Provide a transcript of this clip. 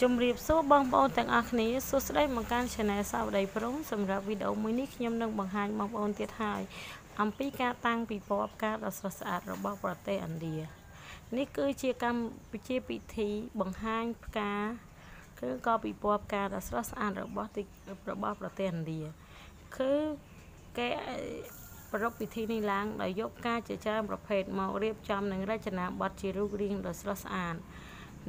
จมเรียบโซ่บางเบาแต่งอักนี้สุดได้เหมือนการชนะสาวได้พร้อมสำหรับวิดีโอมือนี้ខ្ញុំនឹងបង្ហាញ โดยជារូបរាងទូ ปัจจุบันอาจารย์ประเทศอินเดียก็ជាប្រទេសដែលសម្បូរការ គោឲ្យចាប់អារម្មណ៍និងគោឲ្យតេតេងជាទីបំផុតសូមទស្សនាទាំងអស់គ្នានៅគម្រងរូបភាពដ៏ស្រស់ស្អាតដែលតេតងពីពិធីពិព័រណ៍ផ្ការបស់ប្រទេសឥណ្ឌាទាំងអស់គ្នា